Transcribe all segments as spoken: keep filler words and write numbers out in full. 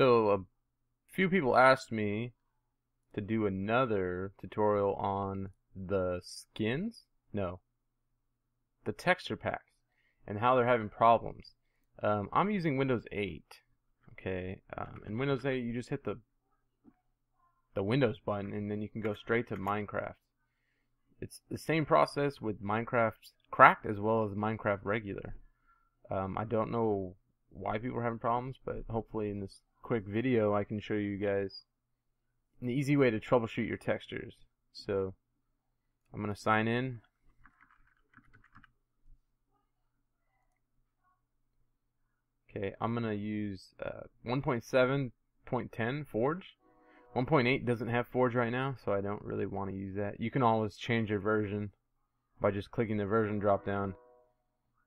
So a few people asked me to do another tutorial on the skins, no, the texture packs, and how they're having problems. Um, I'm using Windows eight, okay, um, in Windows eight you just hit the the Windows button and then you can go straight to Minecraft. It's the same process with Minecraft Cracked as well as Minecraft Regular. Um, I don't know why people are having problems, but hopefully in this quick video I can show you guys an easy way to troubleshoot your textures. So I'm going to sign in. Okay, I'm going to use uh, one point seven point ten Forge. one point eight doesn't have Forge right now, so I don't really want to use that. You can always change your version by just clicking the version drop down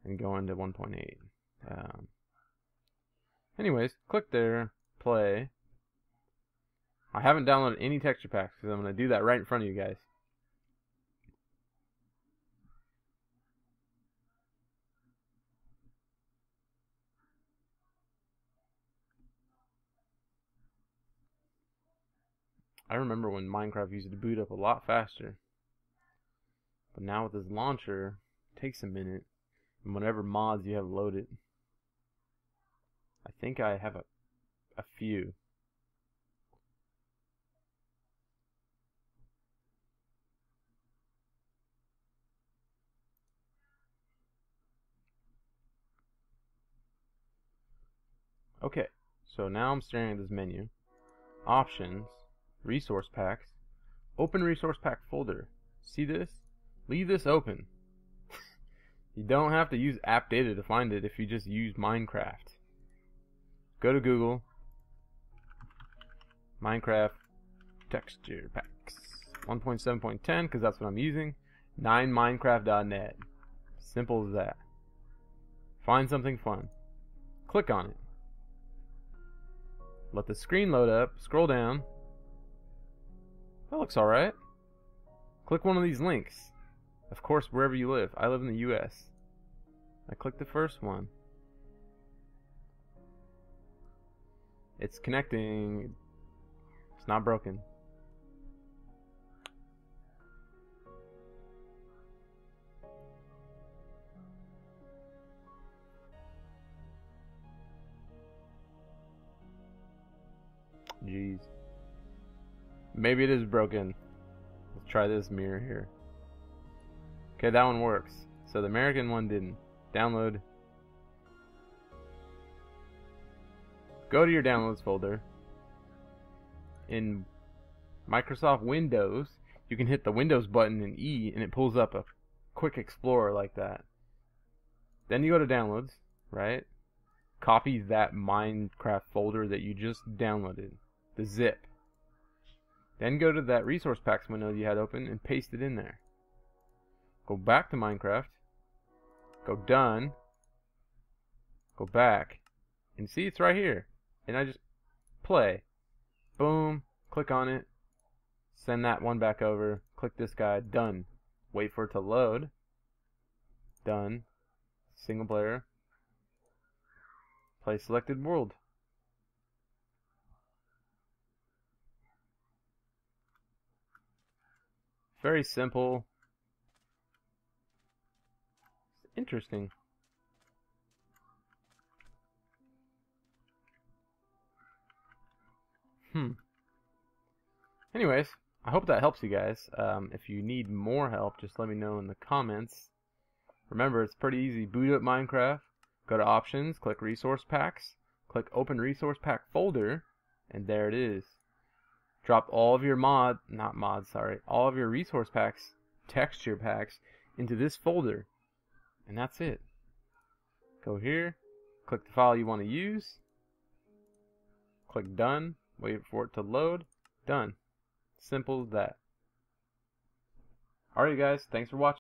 and going to one point eight. Um, anyways, click there, play. I haven't downloaded any texture packs because I'm going to do that right in front of you guys. I remember when Minecraft used to boot up a lot faster, but now with this launcher, it takes a minute, and whatever mods you have loaded. I think I have a, a few. Okay, so now I'm staring at this menu, options, resource packs, open resource pack folder. See this? Leave this open. You don't have to use app data to find it if you just use Minecraft. Go to Google, Minecraft texture packs, one point seven point ten, because that's what I'm using, nine minecraft dot net. Simple as that. Find something fun. Click on it. Let the screen load up, scroll down. That looks alright. Click one of these links. Of course, wherever you live. I live in the U S. I click the first one. It's connecting. It's not broken. Jeez. Maybe it is broken. Let's try this mirror here. Okay, that one works. So the American one didn't. Download. Go to your downloads folder. In Microsoft Windows, you can hit the Windows button and E and it pulls up a quick explorer like that. Then you go to downloads, right? Copy that Minecraft folder that you just downloaded. The zip. Then go to that resource packs window you had open and paste it in there. Go back to Minecraft. Go done. Go back. And see, it's right here. And I just play. Boom. Click on it. Send that one back over. Click this guy. Done. Wait for it to load. Done. Single player. Play selected world. Very simple. Interesting. Hmm. Anyways, I hope that helps you guys. Um, if you need more help, just let me know in the comments. Remember, it's pretty easy. Boot up Minecraft. Go to options. Click resource packs. Click open resource pack folder. And there it is. Drop all of your mod, not mods, sorry, all of your resource packs, texture packs, into this folder. And that's it. Go here, click the file you want to use, click done, wait for it to load, done. Simple as that. Alright guys, thanks for watching.